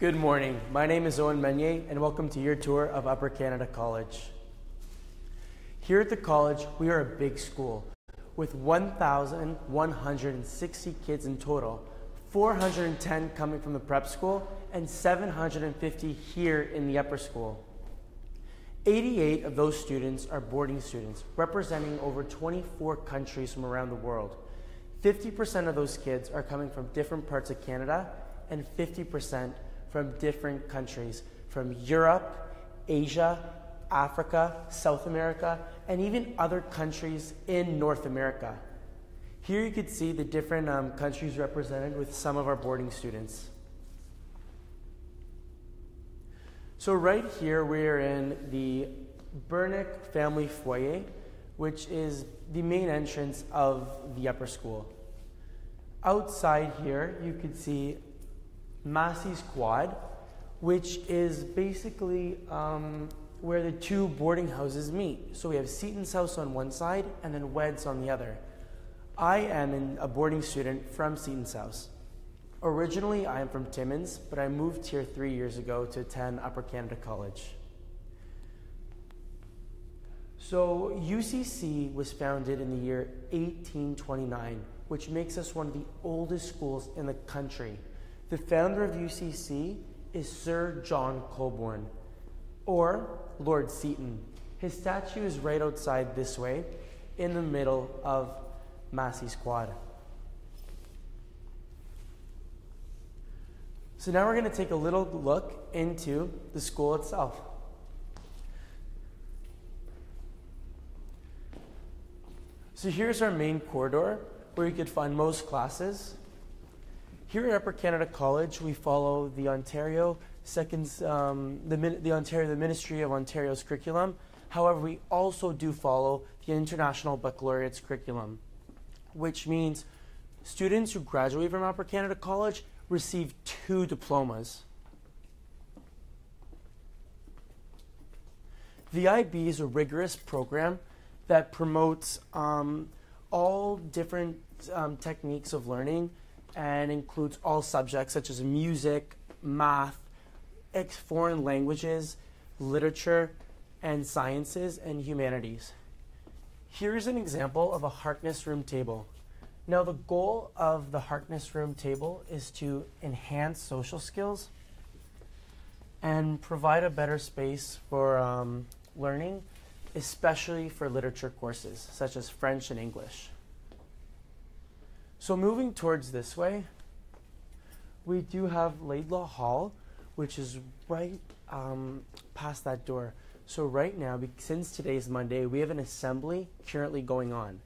Good morning. My name is Owen Meunier, and welcome to your tour of Upper Canada College. Here at the college, we are a big school with 1,160 kids in total, 410 coming from the prep school and 750 here in the upper school. 88 of those students are boarding students, representing over 24 countries from around the world. 50% of those kids are coming from different parts of Canada and 50% from different countries, from Europe, Asia, Africa, South America, and even other countries in North America. Here you could see the different countries represented with some of our boarding students. So right here we're in the Bernick family foyer, which is the main entrance of the upper school. Outside here you could see Massey Quad, which is basically where the two boarding houses meet. So we have Seaton's House on one side and then Wed's on the other. I am a boarding student from Seaton's House. Originally, I am from Timmins, but I moved here 3 years ago to attend Upper Canada College. So UCC was founded in the year 1829, which makes us one of the oldest schools in the country. The founder of UCC is Sir John Colborne, or Lord Seaton. His statue is right outside this way, in the middle of Massey Quad. So now we're going to take a little look into the school itself. So here's our main corridor, where you could find most classes. Here at Upper Canada College, we follow the Ministry of Ontario's curriculum. However, we also do follow the International Baccalaureate's curriculum, which means students who graduate from Upper Canada College receive 2 diplomas. The IB is a rigorous program that promotes all different techniques of learning, and includes all subjects such as music, math, foreign languages, literature, and sciences, and humanities. Here's an example of a Harkness room table. Now the goal of the Harkness room table is to enhance social skills and provide a better space for learning, especially for literature courses such as French and English. So moving towards this way, we do have Laidlaw Hall, which is right past that door. So right now, since today's Monday, we have an assembly currently going on.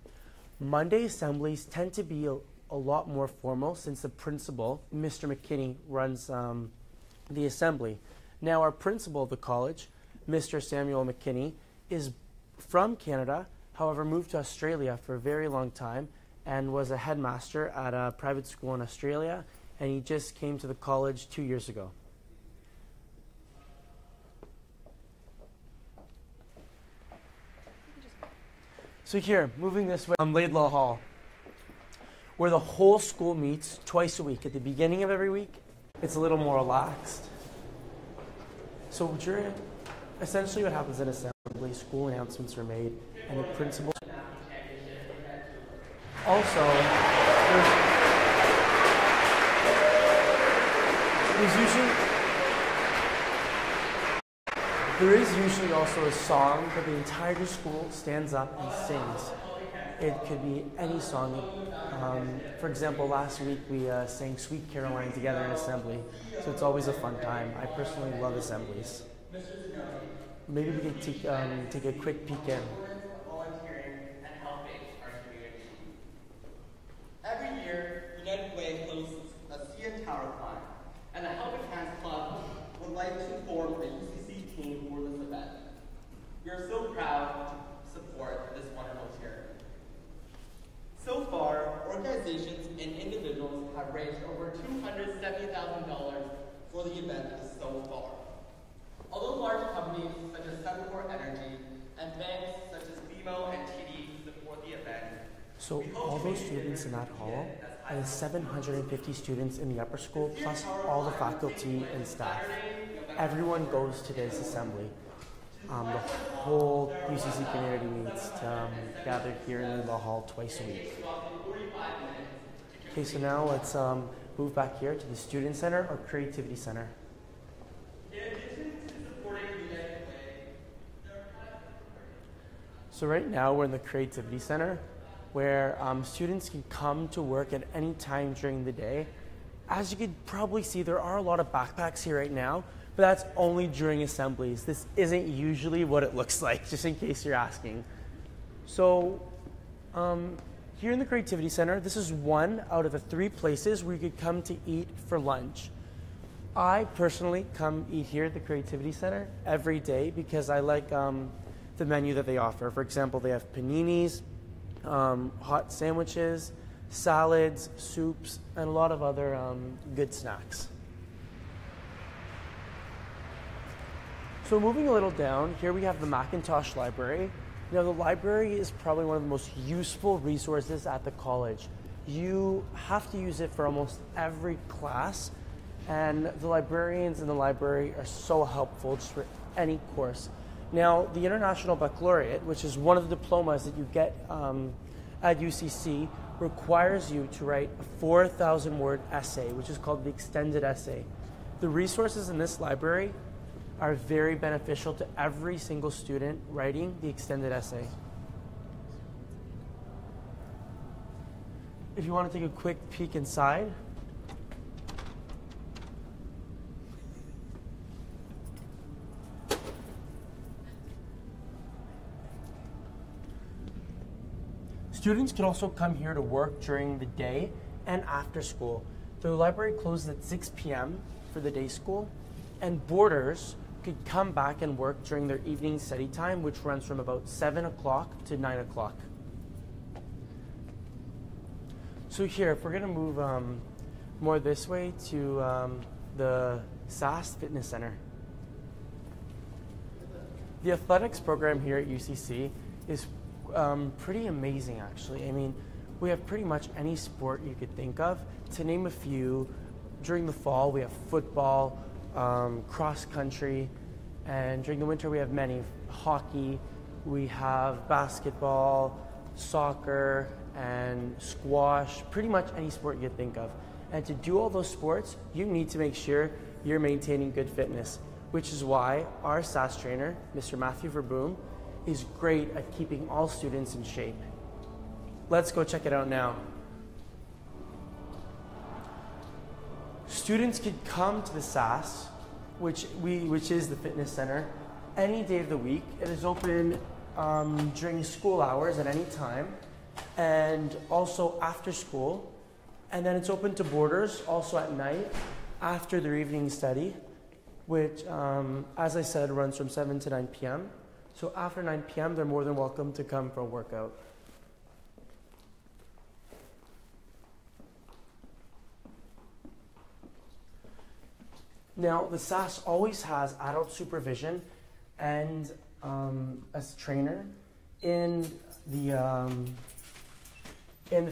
Monday assemblies tend to be a lot more formal since the principal, Mr. McKinney, runs the assembly. Now our principal of the college, Mr. Samuel McKinney, is from Canada, however moved to Australia for a very long time, and was a headmaster at a private school in Australia, and he just came to the college 2 years ago. So here, moving this way, Laidlaw Hall, where the whole school meets twice a week. At the beginning of every week, it's a little more relaxed. So during, essentially what happens in assembly, school announcements are made, and the principal. Also, there is usually also a song, but the entire school stands up and sings. It could be any song. For example, last week we sang Sweet Caroline together in assembly, so it's always a fun time. I personally love assemblies. Maybe we can take a quick peek in. Every year, United Way hosts a CN Tower climb, and the Helping Hands Club would like to form the UCC team for this event. We are so proud to support this wonderful charity. So far, organizations and individuals have raised over $270,000 for the event so far. Although large companies such as Suncor Energy and banks such as BMO and TD support the event, so all those students in that hall and 750 students in the upper school, plus all the faculty and staff. Everyone goes to this assembly. The whole UCC community meets to gather here in Laidlaw Hall twice a week. Okay, so now let's move back here to the Student Center or Creativity Center. So right now we're in the Creativity Center, where students can come to work at any time during the day. As you could probably see, there are a lot of backpacks here right now, but that's only during assemblies. This isn't usually what it looks like, just in case you're asking. So here in the Creativity Center, this is one out of the three places where you could come to eat for lunch. I personally come eat here at the Creativity Center every day because I like the menu that they offer. For example, they have paninis, hot sandwiches, salads, soups, and a lot of other good snacks. So moving a little down, here we have the Macintosh Library. Now the library is probably one of the most useful resources at the college. You have to use it for almost every class, and the librarians in the library are so helpful just for any course. Now, the International Baccalaureate, which is one of the diplomas that you get at UCC, requires you to write a 4,000-word essay, which is called the extended essay. The resources in this library are very beneficial to every single student writing the extended essay. If you want to take a quick peek inside, students can also come here to work during the day and after school. The library closes at 6 p.m. for the day school, and boarders could come back and work during their evening study time, which runs from about 7 o'clock to 9 o'clock. So here, if we're going to move more this way to the SAS Fitness Center. The athletics program here at UCC is pretty amazing, actually. I mean, we have pretty much any sport you could think of. To name a few, during the fall we have football, cross country, and during the winter we have many. Hockey, we have basketball, soccer, and squash, pretty much any sport you could think of. And to do all those sports, you need to make sure you're maintaining good fitness, which is why our SAS trainer, Mr. Matthew Verboom, is great at keeping all students in shape. Let's go check it out now. Students could come to the SAS, which is the fitness center, any day of the week. It is open during school hours at any time, and also after school. And then it's open to boarders also at night after their evening study, which, as I said, runs from 7 to 9 p.m. So after 9 p.m., they're more than welcome to come for a workout. Now, the SAS always has adult supervision and a trainer in the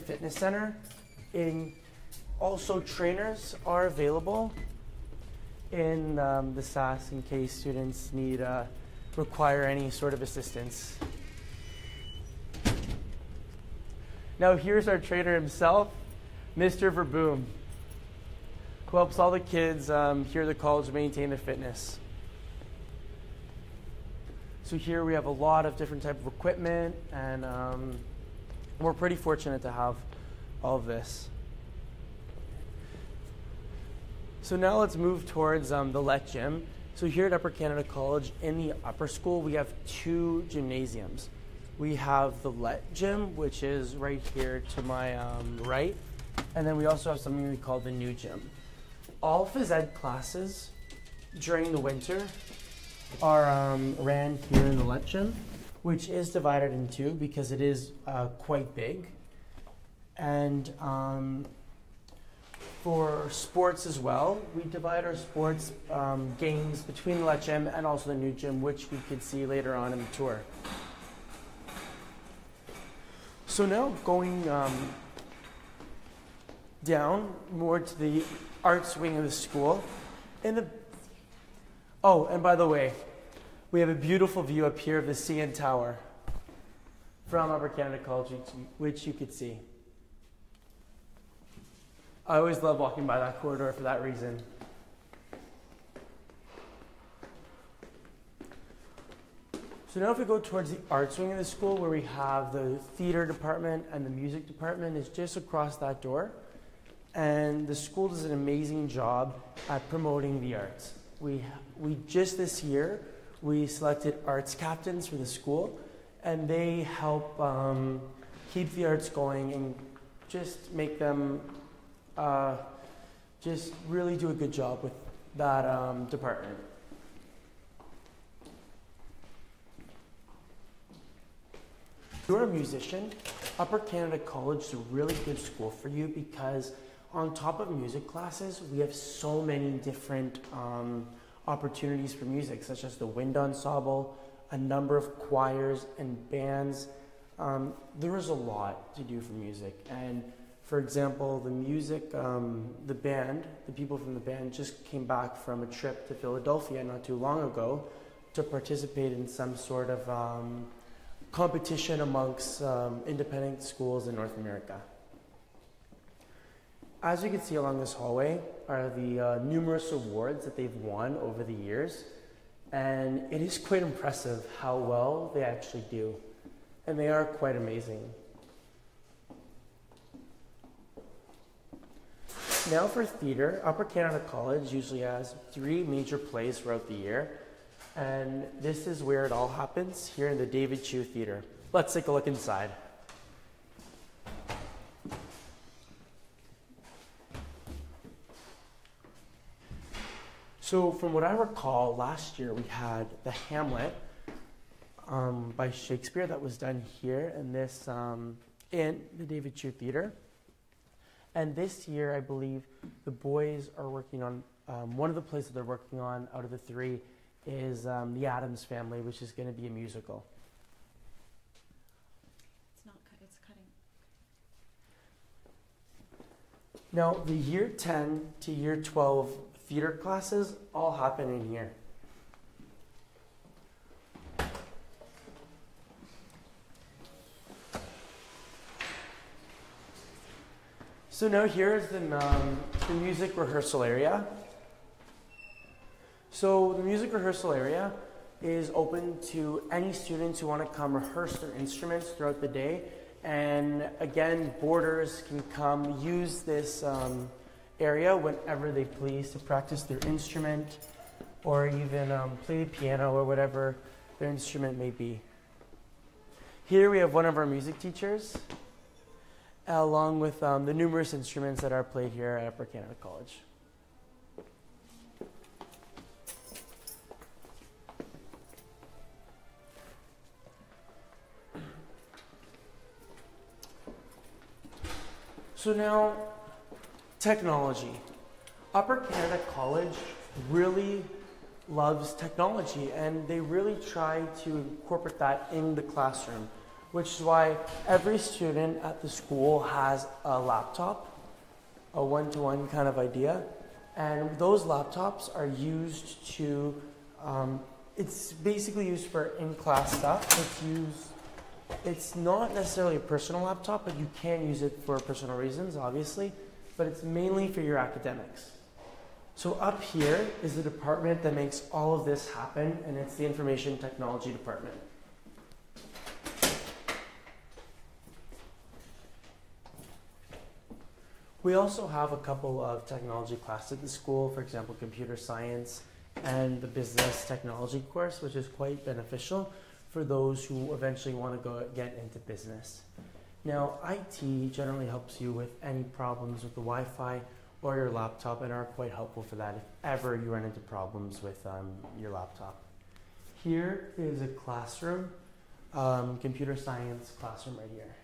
fitness center. Also, trainers are available in the SAS in case students need require any sort of assistance. Now here's our trainer himself, Mr. Verboom, who helps all the kids here at the college maintain their fitness. So here we have a lot of different type of equipment, and we're pretty fortunate to have all of this. So now let's move towards the Lett Gym. So here at Upper Canada College, in the upper school, we have two gymnasiums. We have the Lett Gym, which is right here to my right, and then we also have something we call the New Gym. All phys ed classes during the winter are ran here in the Lett Gym, which is divided in two because it is quite big. And for sports as well, we divide our sports games between the Lett Gym and also the New Gym, which we could see later on in the tour. So now going down more to the arts wing of the school. And the, oh, and by the way, we have a beautiful view up here of the CN Tower from Upper Canada College, which you could see. I always love walking by that corridor for that reason. So now if we go towards the arts wing of the school where we have the theater department and the music department is just across that door. And the school does an amazing job at promoting the arts. We just this year, we selected arts captains for the school and they help keep the arts going and just make them just really do a good job with that department. If you're a musician, Upper Canada College is a really good school for you because on top of music classes, we have so many different opportunities for music, such as the wind ensemble, a number of choirs and bands. There is a lot to do for music. And for example, the music, the band, the people from the band just came back from a trip to Philadelphia not too long ago to participate in some sort of competition amongst independent schools in North America. As you can see along this hallway are the numerous awards that they've won over the years. And it is quite impressive how well they actually do. And they are quite amazing. Now for theater, Upper Canada College usually has 3 major plays throughout the year. And this is where it all happens, here in the David Chu Theater. Let's take a look inside. So from what I recall, last year we had the Hamlet by Shakespeare that was done here in this, in the David Chu Theater. And this year, I believe the boys are working on, one of the plays that they're working on out of the 3 is The Addams Family, which is going to be a musical. It's not cut, it's cutting. Now, the year 10 to year 12 theater classes all happen in here. So now here is the music rehearsal area. So the music rehearsal area is open to any students who want to come rehearse their instruments throughout the day. And again, boarders can come use this area whenever they please to practice their instrument or even play the piano or whatever their instrument may be. Here we have one of our music teachers, along with the numerous instruments that are played here at Upper Canada College. So now, technology. Upper Canada College really loves technology and they really try to incorporate that in the classroom, which is why every student at the school has a laptop, a one-to-one kind of idea. And those laptops are used to, it's basically used for in-class stuff. It's not necessarily a personal laptop, but you can use it for personal reasons, obviously, but it's mainly for your academics. So up here is the department that makes all of this happen, and it's the Information Technology Department. We also have a couple of technology classes at the school, for example, computer science and the business technology course, which is quite beneficial for those who eventually want to go get into business. Now, IT generally helps you with any problems with the Wi-Fi or your laptop and are quite helpful for that if ever you run into problems with your laptop. Here is a classroom, computer science classroom right here.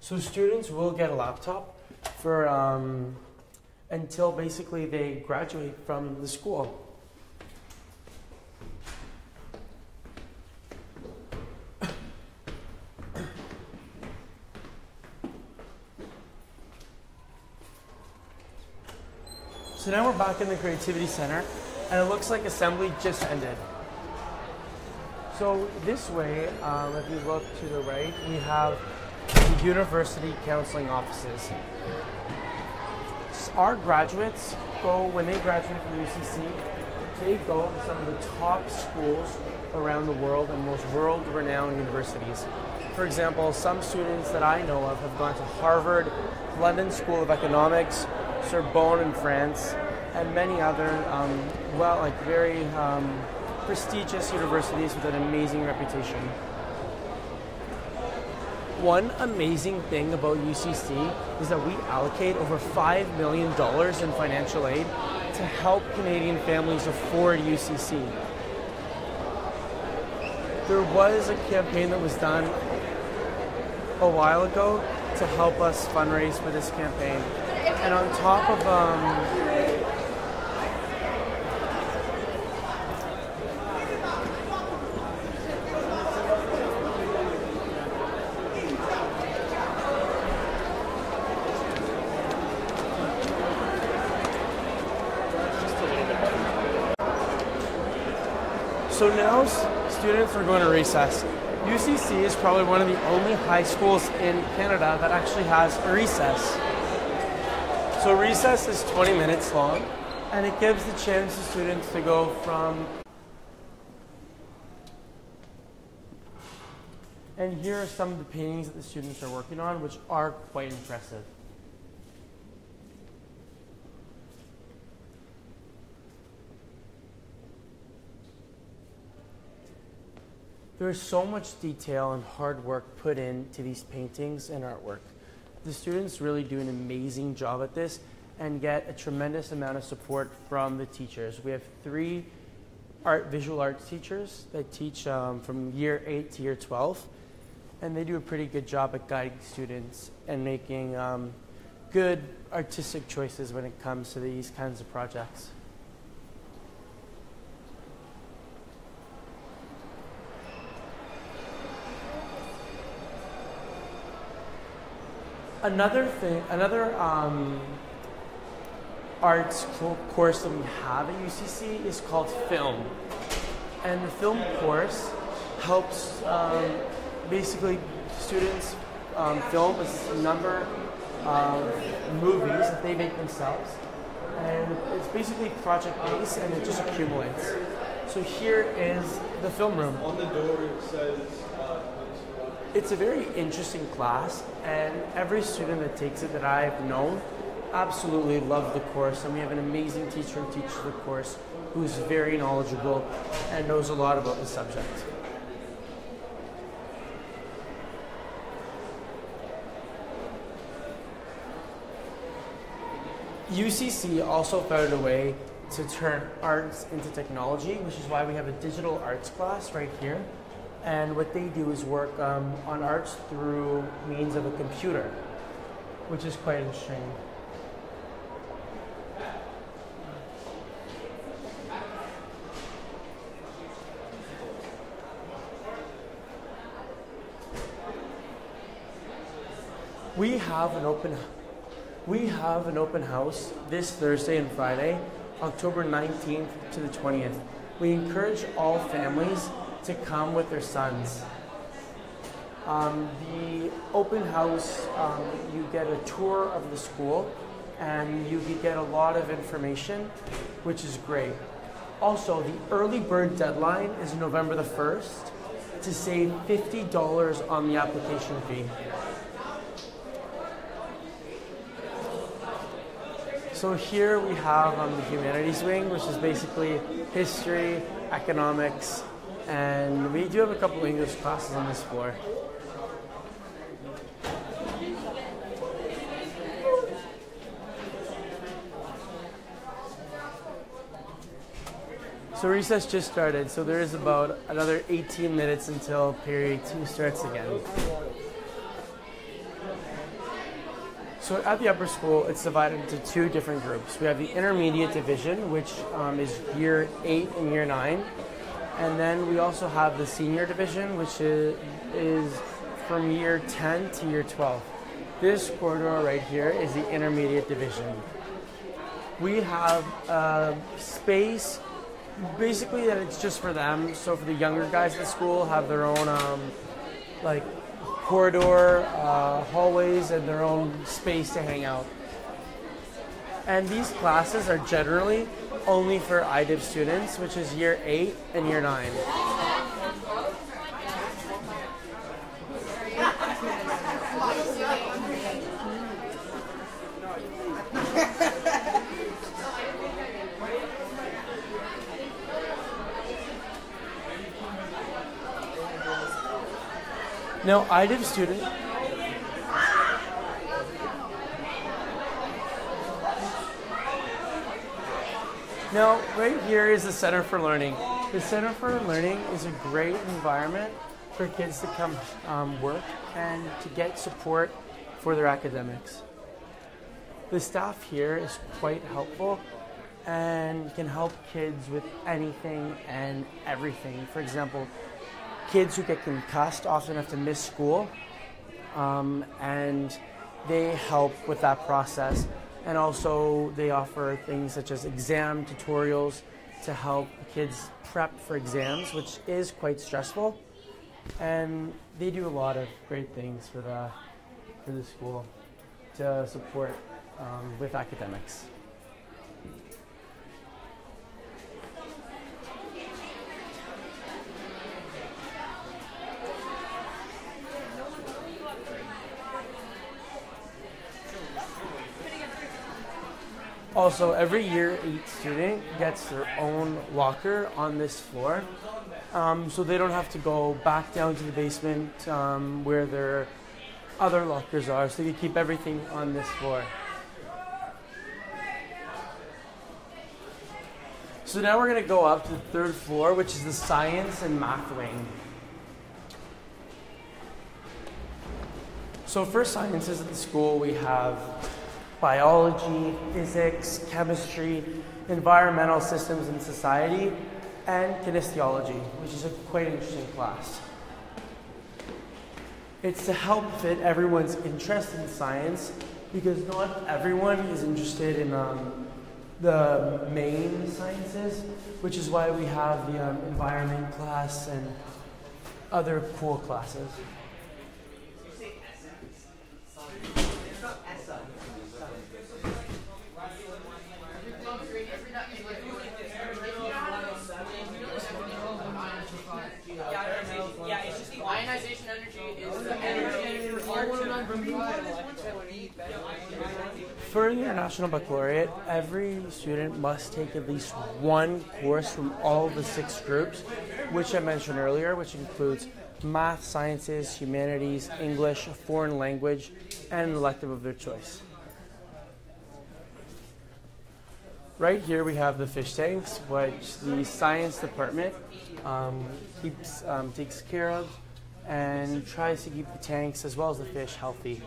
So students will get a laptop for until basically they graduate from the school. So now we're back in the Creativity Center, and it looks like assembly just ended. So this way, if you look to the right, we have the university counseling offices. Our graduates go, when they graduate from UCC, they go to some of the top schools around the world and most world-renowned universities. For example, some students that I know of have gone to Harvard, London School of Economics, Sorbonne in France, and many other very prestigious universities with an amazing reputation. One amazing thing about UCC is that we allocate over $5 million in financial aid to help Canadian families afford UCC. There was a campaign that was done a while ago to help us fundraise for this campaign. And on top of so now students are going to recess. UCC is probably one of the only high schools in Canada that actually has a recess. So recess is 20 minutes long, and it gives the chance to students to go from... And here are some of the paintings that the students are working on, which are quite impressive. There is so much detail and hard work put into these paintings and artwork. The students really do an amazing job at this and get a tremendous amount of support from the teachers. We have three visual arts teachers that teach from year 8 to year 12, and they do a pretty good job at guiding students and making good artistic choices when it comes to these kinds of projects. Another arts course that we have at UCC is called film. And the film course helps basically students film a number of movies that they make themselves. And it's basically project-based, and it just accumulates. So here is the film room. On the door it says... It's a very interesting class, and every student that takes it that I've known absolutely loved the course, and we have an amazing teacher who teaches the course who's very knowledgeable and knows a lot about the subject. UCC also found a way to turn arts into technology, which is why we have a digital arts class right here. And what they do is work on arts through means of a computer, which is quite interesting. We have an open house this Thursday and Friday, October 19th to the 20th. We encourage all families to come with their sons. The open house, you get a tour of the school and you get a lot of information, which is great. Also, the early bird deadline is November the 1st to save $50 on the application fee. So here we have the humanities wing, which is basically history, economics, and we do have a couple English classes on this floor. So recess just started, so there is about another 18 minutes until period 2 starts again. So at the upper school, it's divided into two different groups. We have the intermediate division, which is year 8 and year 9. And then we also have the senior division, which is from year 10 to year 12. This corridor right here is the intermediate division. We have space basically that it's just for them. So for the younger guys at the school have their own like corridor, hallways, and their own space to hang out. And these classes are generally only for IDIB students, which is year 8 and year 9. Now, IDIB students... Now, right here is the Center for Learning. The Center for Learning is a great environment for kids to come work and to get support for their academics. The staff here is quite helpful and can help kids with anything and everything. For example, kids who get concussed often have to miss school, and they help with that process. And also they offer things such as exam tutorials to help kids prep for exams, which is quite stressful. And they do a lot of great things for the school to support with academics. Also, every year 8 student gets their own locker on this floor, so they don't have to go back down to the basement where their other lockers are, so they can keep everything on this floor. So now we're going to go up to the 3rd floor, which is the science and math wing. So for sciences at the school, we have biology, physics, chemistry, environmental systems and society, and kinesiology, which is a quite interesting class. It's to help fit everyone's interest in science, because not everyone is interested in the main sciences, which is why we have the environment class and other cool classes. For the International Baccalaureate, every student must take at least one course from all the 6 groups, which I mentioned earlier, which includes math, sciences, humanities, English, foreign language, and an elective of their choice. Right here we have the fish tanks, which the science department takes care of and tries to keep the tanks as well as the fish healthy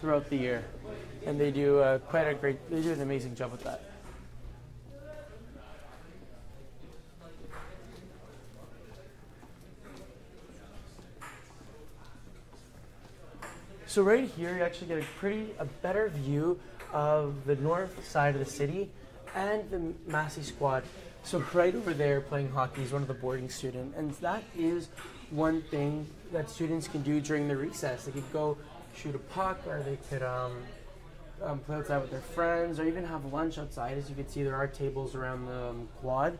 throughout the year. And they do they do an amazing job with that. So right here, you actually get a better view of the north side of the city and the Massey Quad. So right over there playing hockey is one of the boarding students, and that is one thing that students can do during the recess. They could go shoot a puck, or they could play outside with their friends, or even have lunch outside. As you can see, there are tables around the quad.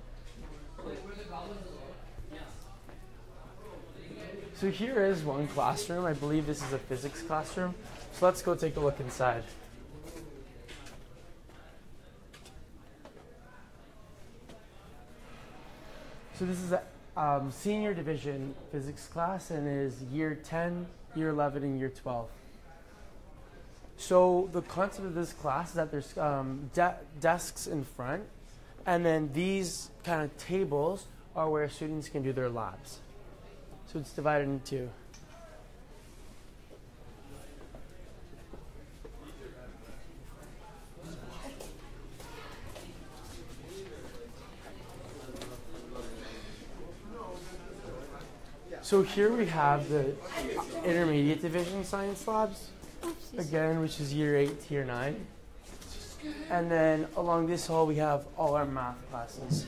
So here is one classroom. I believe this is a physics classroom. So let's go take a look inside. So this is a senior division physics class, and is year 10, year 11, and year 12. So the concept of this class is that there's desks in front, and then these kind of tables are where students can do their labs. So it's divided in two. So here we have the intermediate division science labs, again, which is year 8 to year 9. And then along this hall we have all our math classes.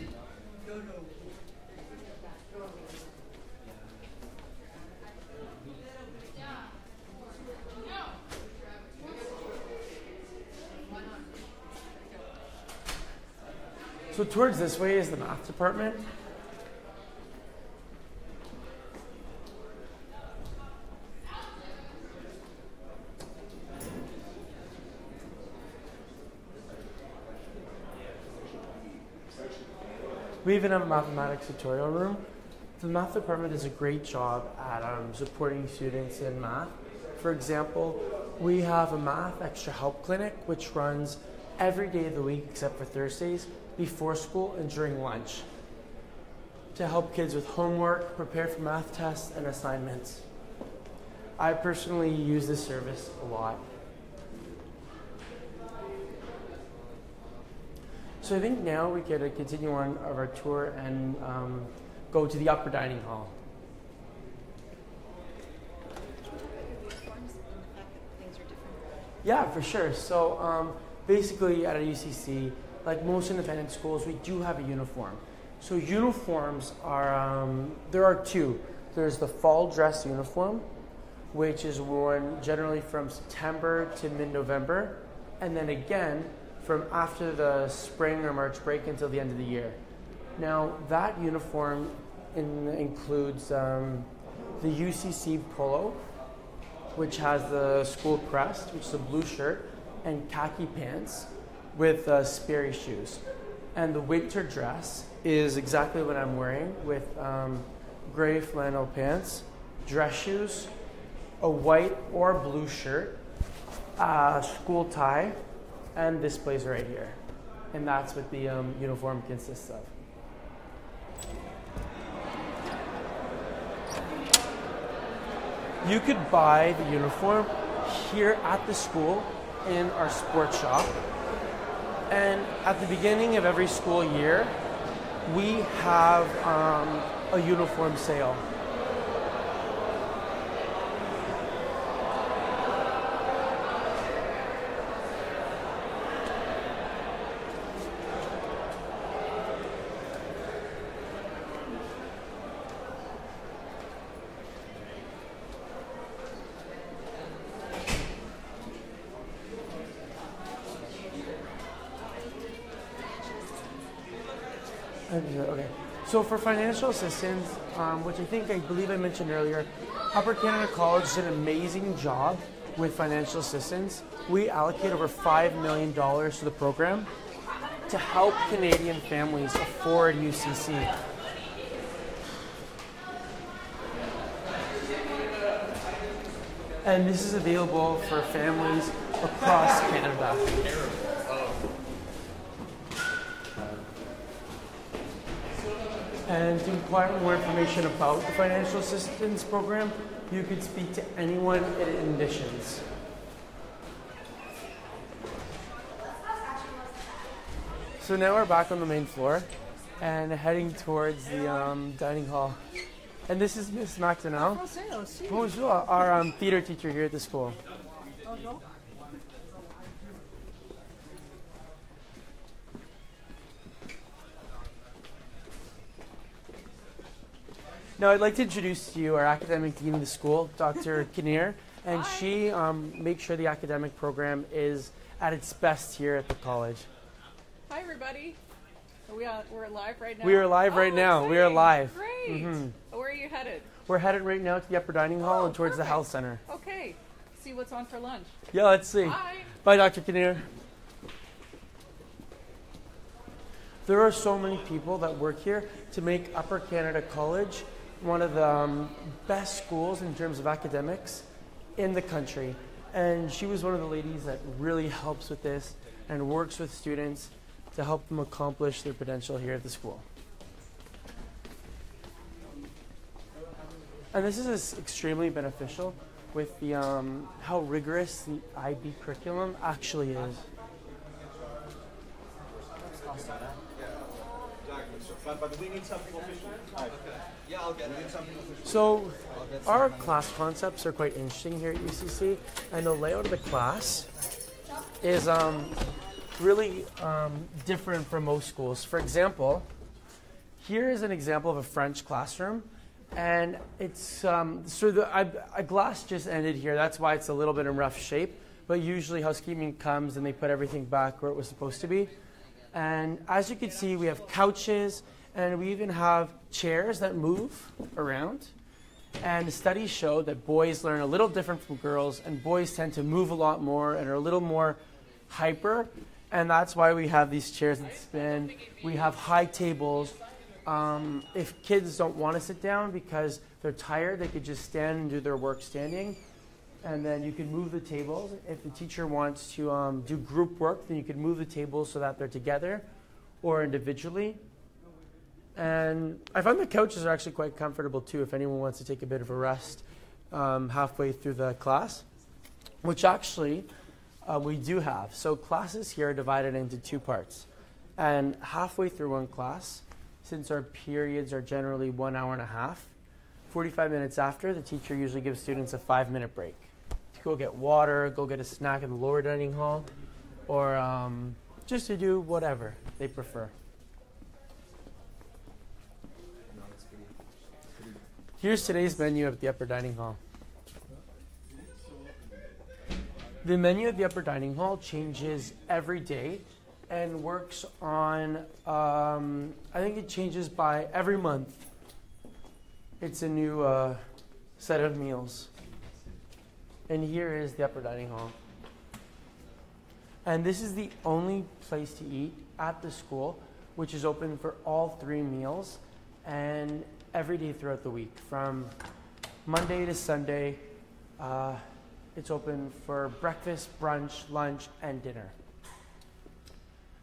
So towards this way is the math department. We even have a mathematics tutorial room. The math department does a great job at supporting students in math. For example, we have a math extra help clinic which runs every day of the week except for Thursdays, before school and during lunch, to help kids with homework, prepare for math tests and assignments. I personally use this service a lot. So I think now we get to continue on of our tour and go to the upper dining hall. Yeah, for sure. So basically at a UCC, like most independent schools, we do have a uniform. So uniforms are, there are two. There's the fall dress uniform, which is worn generally from September to mid-November, and then again, from after the spring or March break until the end of the year. Now that uniform includes the UCC polo, which has the school crest, which is a blue shirt, and khaki pants with Sperry shoes. And the winter dress is exactly what I'm wearing, with gray flannel pants, dress shoes, a white or blue shirt, school tie, and this place right here. And that's what the uniform consists of. You could buy the uniform here at the school in our sports shop. And at the beginning of every school year, we have a uniform sale. So for financial assistance, which I believe I mentioned earlier, Upper Canada College did an amazing job with financial assistance. We allocate over $5 million to the program to help Canadian families afford UCC. And this is available for families across Canada. And to inquire more information about the financial assistance program, you could speak to anyone at admissions. So now we're back on the main floor and heading towards the dining hall. And this is Miss McDonnell. Bonjour, our theater teacher here at the school. Now I'd like to introduce to you our academic dean of the school, Dr. Kinnear, and she makes sure the academic program is at its best here at the college. Hi everybody. We're live right now? We are live right now. Exciting. We are live. Great. Mm-hmm. Where are you headed? We're headed right now to the upper dining hall and towards the health center. Okay. See what's on for lunch. Yeah, let's see. Bye. Bye, Dr. Kinnear. There are so many people that work here to make Upper Canada College one of the best schools in terms of academics in the country. And she was one of the ladies that really helps with this and works with students to help them accomplish their potential here at the school. And this is extremely beneficial with the, how rigorous the IB curriculum actually is. But we need something official. Okay. Yeah, I'll get it. So our class concepts are quite interesting here at UCC, and the layout of the class is really different from most schools. For example, here is an example of a French classroom, and it's so a glass just ended here. That's why it's a little bit in rough shape. But usually housekeeping comes and they put everything back where it was supposed to be. And as you can see, we have couches, and we even have chairs that move around. And studies show that boys learn a little different from girls, and boys tend to move a lot more and are a little more hyper. And that's why we have these chairs that spin. We have high tables. If kids don't want to sit down because they're tired, they could just stand and do their work standing. And then you can move the tables. If the teacher wants to do group work, then you can move the tables so that they're together or individually. And I found the couches are actually quite comfortable too if anyone wants to take a bit of a rest halfway through the class, which actually we do have. So classes here are divided into two parts. And halfway through one class, since our periods are generally 1 hour and a half, 45 minutes after, the teacher usually gives students a 5-minute break. Go get water, go get a snack in the lower dining hall, or just to do whatever they prefer. Here's today's menu at the upper dining hall. The menu at the upper dining hall changes every day and works on, I think it changes by every month. It's a new set of meals. And here is the upper dining hall. And this is the only place to eat at the school, which is open for all 3 meals and every day throughout the week. From Monday to Sunday, it's open for breakfast, brunch, lunch, and dinner.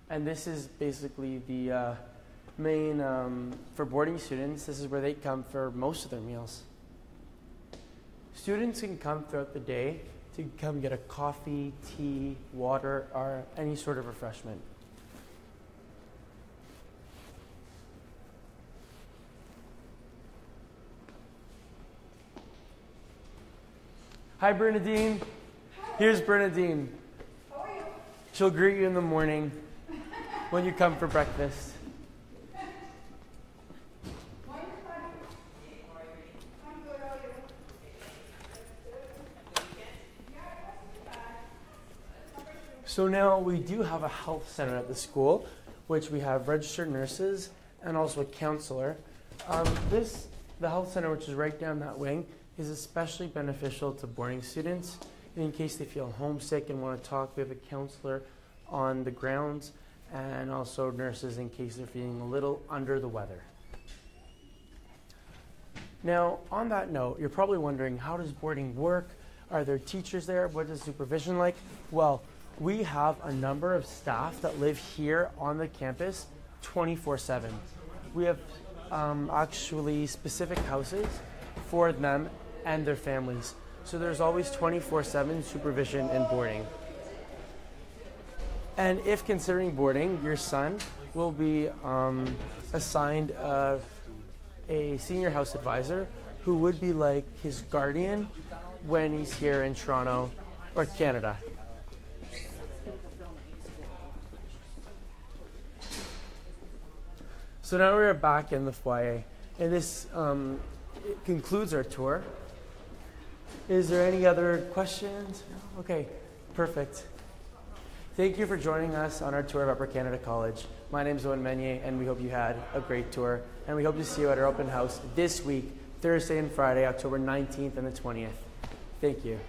And this is basically the main, for boarding students, this is where they come for most of their meals. Students can come throughout the day to come get a coffee, tea, water, or any sort of refreshment. Hi, Bernadine. Hi. Here's Bernadine. How are you? She'll greet you in the morning when you come for breakfast. So now we do have a health center at the school, which we have registered nurses and also a counselor. The health center, which is right down that wing, is especially beneficial to boarding students. And in case they feel homesick and want to talk, we have a counselor on the grounds and also nurses in case they're feeling a little under the weather. Now, on that note, you're probably wondering, how does boarding work? Are there teachers there? What is supervision like? Well, we have a number of staff that live here on the campus 24/7. We have actually specific houses for them and their families. So there's always 24/7 supervision and boarding. And if considering boarding, your son will be assigned a senior house advisor who would be like his guardian when he's here in Toronto or Canada. So now we're back in the foyer, and this concludes our tour. Is there any other questions? Okay, perfect. Thank you for joining us on our tour of Upper Canada College. My name is Owen Meunier, and we hope you had a great tour, and we hope to see you at our open house this week, Thursday and Friday, October 19th and the 20th. Thank you.